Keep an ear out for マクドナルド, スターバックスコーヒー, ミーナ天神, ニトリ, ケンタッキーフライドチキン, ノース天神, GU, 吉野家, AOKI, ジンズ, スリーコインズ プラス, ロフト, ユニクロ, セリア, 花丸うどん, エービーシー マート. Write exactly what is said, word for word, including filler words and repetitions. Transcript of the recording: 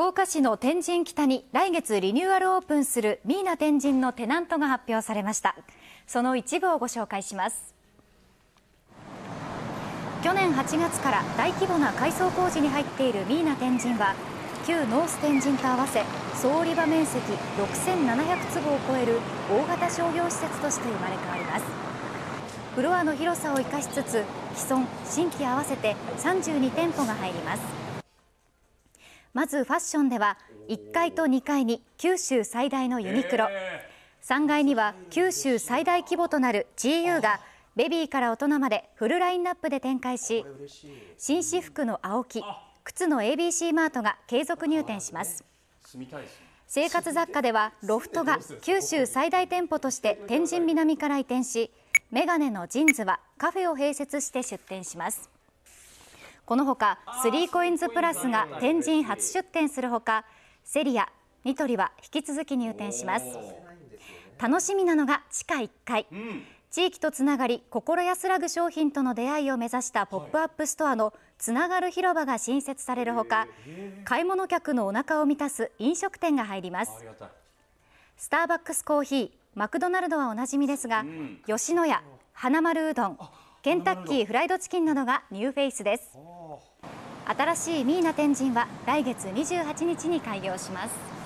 福岡市の天神北に来月リニューアルオープンするミーナ天神のテナントが発表されました。その一部をご紹介します。去年はちがつから大規模な改装工事に入っているミーナ天神は、旧ノース天神と合わせ総売り場面積ろくせんななひゃくつぼを超える大型商業施設として生まれ変わります。フロアの広さを生かしつつ、既存・新規合わせてさんじゅうにてんぽが入ります。まずファッションでは、いっかいとにかいに九州最大のユニクロ、さんがいには九州最大規模となる ジーユー がベビーから大人までフルラインナップで展開し、紳士服のアオキ、靴の エービーシー マートが継続入店します。生活雑貨ではロフトが九州最大店舗として天神南から移転し、メガネのジンズはカフェを併設して出店します。このほか スリーコインズ プラスが天神初出店するほか、セリア、ニトリは引き続き入店します。楽しみなのが地下いっかい、地域とつながり心安らぐ商品との出会いを目指したポップアップストアのつながる広場が新設されるほか、買い物客のお腹を満たす飲食店が入ります。スターバックスコーヒー、マクドナルドはおなじみですが、吉野家、花丸うどん、ケンタッキーフライドチキンなどがニューフェイスです。新しいミーナ天神は来月にじゅうはちにちに開業します。